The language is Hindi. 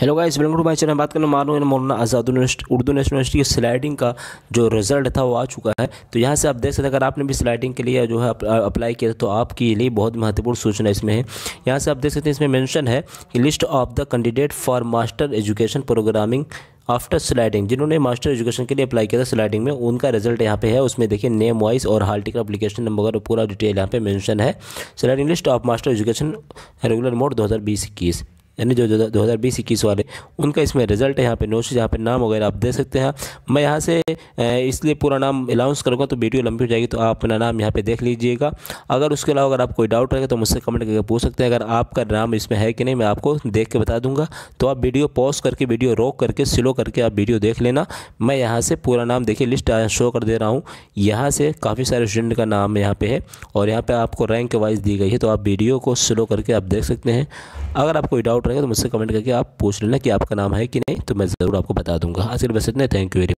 Hello guys, welcome to my channel. बात करने मालूम मौलाना आज़ाद उर्दू नेशनल यूनिवर्सिटी की स्लाइडिंग का जो रिज़ल्ट था वो आ चुका है। तो यहाँ से आप देख सकते हैं, अगर आपने भी स्लाइडिंग के लिए जो है अप्लाई किया तो आपके लिए बहुत महत्वपूर्ण सूचना इसमें है। यहाँ से आप देख सकते हैं, इसमें मेंशन है कि list of the candidate for master education programming after sliding, जिन्होंने मास्टर एजुकेशन के लिए अप्लाई किया था स्लाइडिंग में, उनका रिजल्ट यहाँ पे है। उसमें देखिए नेम वाइज और हाल टिकट एप्लीकेशन नंबर वगैरह पूरा डिटेल यहाँ पे मेंशन है। Sliding list of master education regular mode 2020-21 यानी जो 2020-21 वाले, उनका इसमें रिजल्ट है। यहाँ पे नोटिस, यहाँ पे नाम वगैरह आप दे सकते हैं। मैं यहाँ से इसलिए पूरा नाम अनाउंस करूँगा तो वीडियो लंबी हो जाएगी, तो आप अपना नाम यहाँ पे देख लीजिएगा। अगर उसके अलावा अगर आप कोई डाउट रहेगा तो मुझसे कमेंट करके पूछ सकते हैं। अगर आपका नाम इसमें है कि नहीं मैं आपको देख के बता दूँगा, तो आप वीडियो पॉज करके, वीडियो रोक करके, स्लो करके आप वीडियो देख लेना। मैं यहाँ से पूरा नाम देखिए लिस्ट शो कर दे रहा हूँ। यहाँ से काफ़ी सारे स्टूडेंट का नाम यहाँ पर है और यहाँ पर आपको रैंक वाइज दी गई है, तो आप वीडियो को स्लो करके आप देख सकते हैं। अगर आप कोई डाउट रहेगा तो मुझसे कमेंट करके आप पूछ लेना कि आपका नाम है कि नहीं, तो मैं ज़रूर आपको बता दूंगा। आज के लिए बस इतना, थैंक यू वेरी मच।